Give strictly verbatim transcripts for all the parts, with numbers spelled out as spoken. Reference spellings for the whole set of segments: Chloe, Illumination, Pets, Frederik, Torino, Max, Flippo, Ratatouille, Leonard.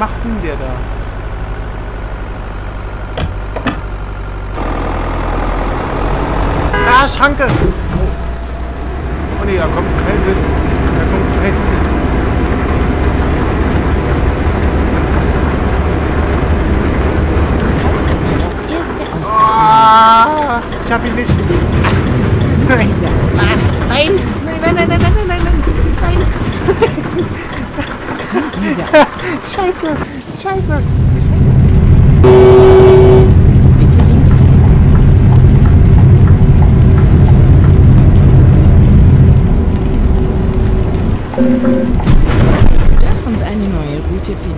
macht denn der da? Ah, Schranke! Oh, oh ne, da kommt ein Kreisel. Da kommt ein Kreisel. Ah, ich hab ihn nicht. Nein. Nein, nein, nein, nein, nein, nein, nein, nein, nein. Scheiße, scheiße. Bitte links. Lass uns eine neue Route finden.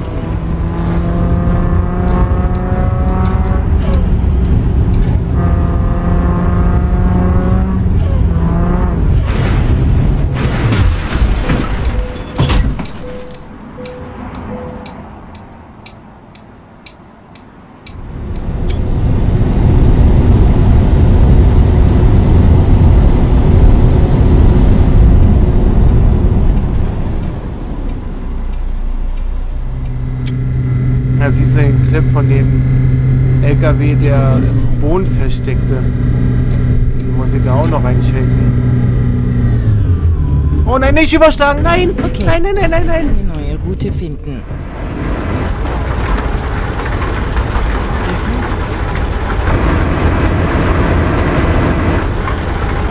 Siehst du den Clip von dem L K W, der im Boden feststeckte? Den muss ich da auch noch einschenken. Oh nein, nicht überschlagen! Nein! Okay. Nein, nein, nein, nein, nein! Eine neue Route finden.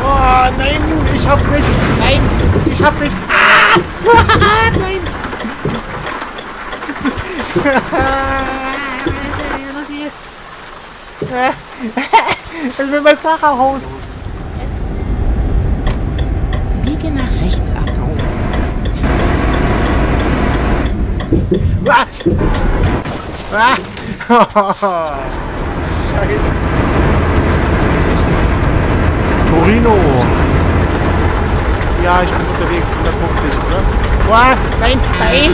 Oh nein, ich schaff's nicht! Nein, ich schaff's nicht! Ah! Nein! Es will mein Fahrerhaus. Biege nach rechts ab. Ah! Ah! Oh, Scheiße. Torino. Ja, ich bin unterwegs. hundertfünfzig, oder? Boah, nein, nein.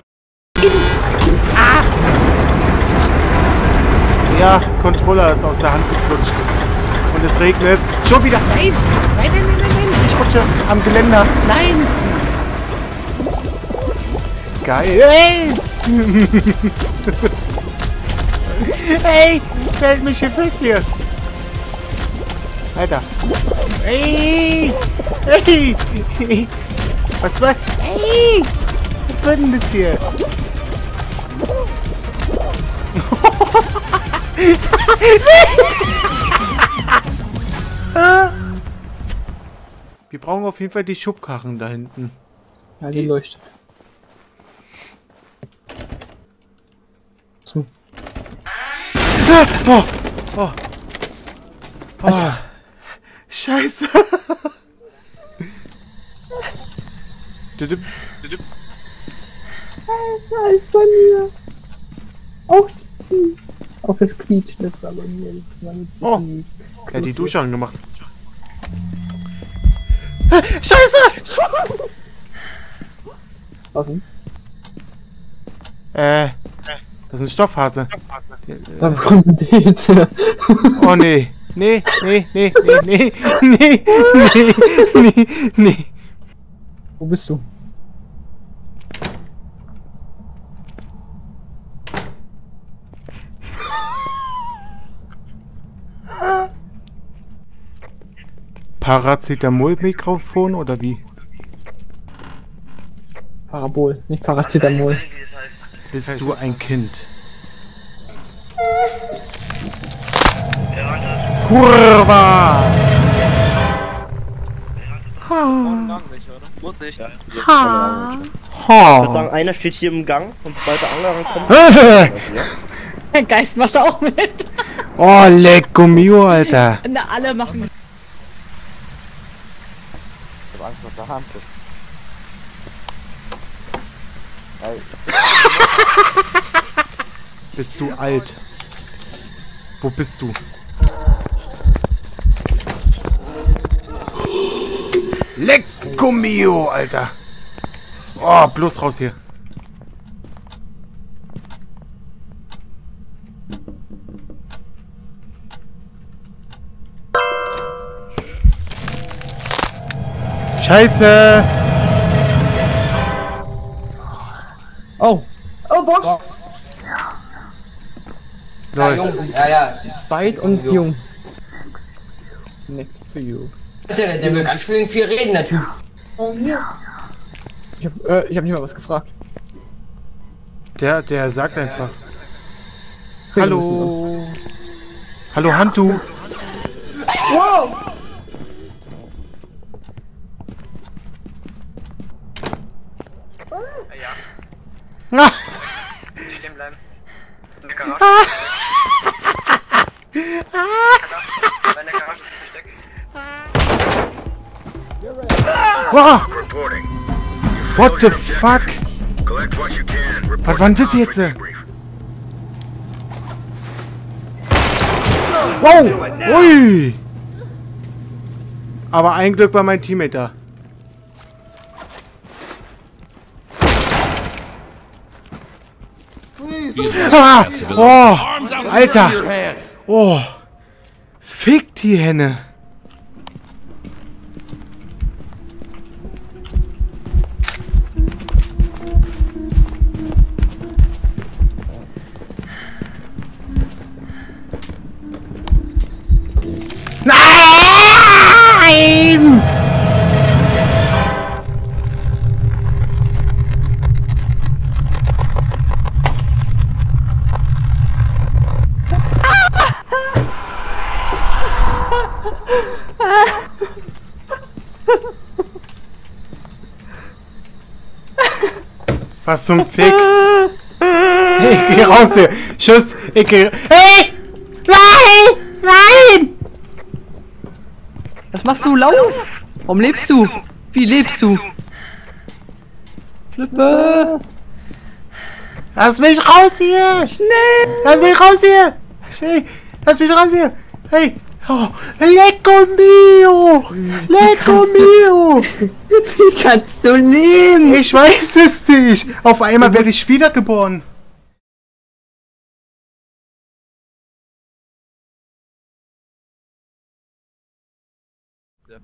Ja, Controller ist aus der Hand geflutscht. Und es regnet. Schon wieder. Nein! Nein, nein, nein, nein! Ich rutsche am Geländer. Nein! Geil! Hey! Hey! Fällt mich hier fest hier! Alter! Hey! Hey! Was war? Hey! Was war denn das hier? Wir brauchen auf jeden Fall die Schubkarren da hinten. Ja, die leuchtet. So. Oh, oh, oh. Scheiße. Es war alles bei mir. Auch die. Auch das quietscht das aber mir jetzt mal mit. Oh! Er hat die Dusche angemacht. Scheiße! Was denn? Äh. Das ist ein Stoffhase. Was kommt denn jetzt her? Oh nee. Nee, nee, nee, nee, nee, nee, nee, nee. Wo bist du? Paracetamol-Mikrofon oder wie? Parabol, nicht Paracetamol. Bist du ein Kind? Kurva! Ha! Ha! Ich würde sagen, einer steht hier im Gang und sobald der andere kommt. Der Geist macht auch mit. Oh, lecko mio, Alter. Na, alle machen. Bist du alt? Wo bist du? Lecco mio, Alter! Oh, bloß raus hier! Scheiße! Oh! Oh, Box! Box. Ja, jung. Ja, ja. Weit und jung. jung. Next to you. Der, der will ganz schön viel reden, der Typ. Oh, ja. Ich hab, äh, ich hab nicht mal was gefragt. Der, der sagt einfach. Ja, hallo. Hallo, Handtuch. Wow! Na! Stehen bleiben. In der Garage. In der Garage ist versteckt. Wow! What the fuck? Was war denn das jetzt? Wow! Ui! Aber ein Glück war mein Teammate da. Ah, oh, Alter! Oh! Fick die Henne! Nein! Was zum Fick? Hey, ich geh raus hier. Tschüss. Ich geh. Hey! Nein! Nein! Was machst du? Lauf! Warum lebst du? Wie lebst du? Flippo! Lass mich raus hier! Schnell! Lass mich raus hier! Schnell! Lass mich raus hier! Hey! Oh, Lecco mio! Lecco mio! Wie kannst du leben? Ich weiß es nicht! Auf einmal werde ich wiedergeboren!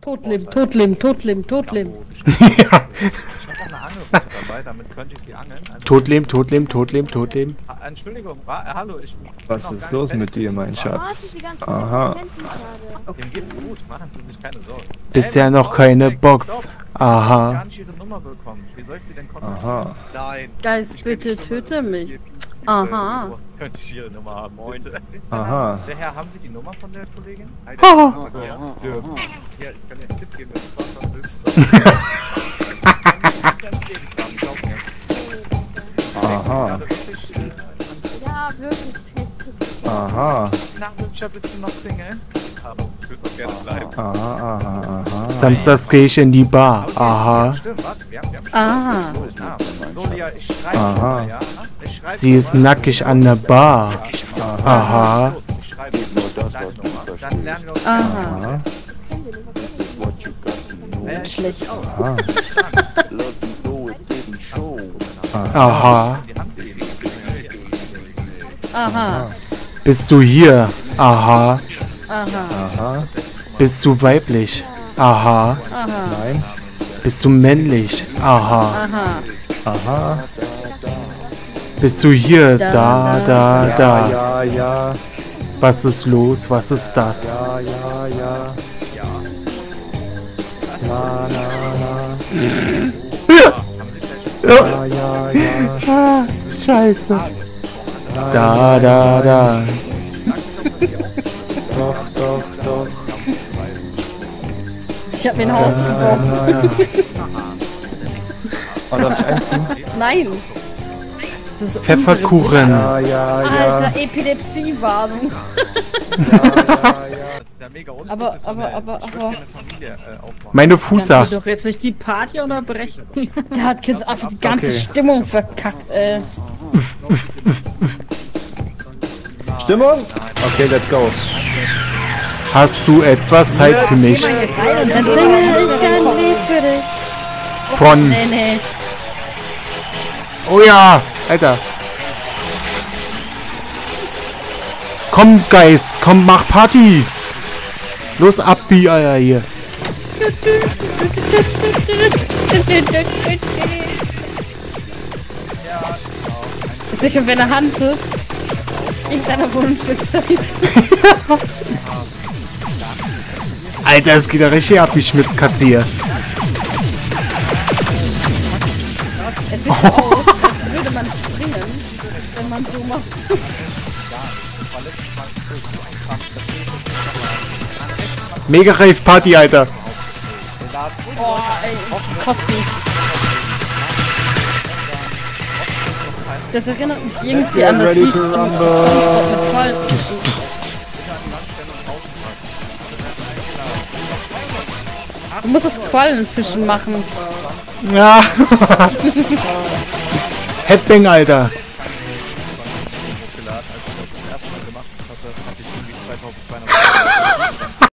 Totleben, totleben, totleben, totleben! Ja! Dabei, damit könnte ich sie angeln. Also totleben, totleben, totleben, totleben. Entschuldigung, hallo, ich... Was ist los mit dir, mein Schatz? Aha. Dem geht's gut, machen Sie sich keine Sorgen. Bisher noch keine Box. Aha. Ich habe gar nicht Ihre Nummer bekommen. Wie soll ich Sie denn kontaktieren? Aha. Nein. Geist, bitte töte mich. Aha. Könnte ich Ihre Nummer haben heute. Aha. Der Herr, haben Sie die Nummer von der Kollegin? Aha. Ja, ich kann dir einen Tipp geben, das war schon höchstens. Aha. Ja, wirklich. Aha. Nach dem Job bist du noch Single? Aber ich würde noch gerne bleiben. Aha, aha, aha. Samstags gehe ich in die Bar. Aha. Aha. Aha. Sie ist nackig an der Bar. Aha. Aha. Schlecht. Aha. Aha. Aha. Bist du hier? Aha. Aha. Aha. Bist du weiblich? Aha. Aha. Nein. Bist du männlich? Aha. Aha. Aha. Bist du hier? Da, da, da. da. Ja, ja, ja. Was ist los? Was ist das? Ja, ja, ja. La, la, la. Ja, ja, ja. Ah, scheiße. Da, da, da. Doch, doch, doch. Ich hab mir ein Haus gebaut. Oh, darf ich einziehen? Nein. Das ist Pfefferkuchen. Ja, ja, ja. Alter, Epilepsie-Warnung. Ja, ja, ja. Mega aber, aber, aber, aber... Familie, äh, meine Fußer! Doch jetzt nicht die Party unterbrechen! Da hat Kids einfach die ganze okay. Stimmung verkackt, ey! Stimmung? Okay, let's go! Hast du etwas Zeit für mich? Dann singe ich ein Lied für dich! Von... Nee, nee. Oh ja! Alter! Komm, Geist! Komm, mach Party! Los ab, die Eier hier. Ist sicher, wenn er Hand sitzt? in deiner Wohnschütze. Alter, es geht ja richtig ab, die Schmitzkatze hier. Es sieht so aus, als würde man springen, wenn man so macht. Mega Rave Party, Alter. Oh, ey, ich kotze nicht. Das erinnert mich irgendwie an das Lied von Flippo. Du musst das Quallenfischen machen. Ja. Headbang, Alter.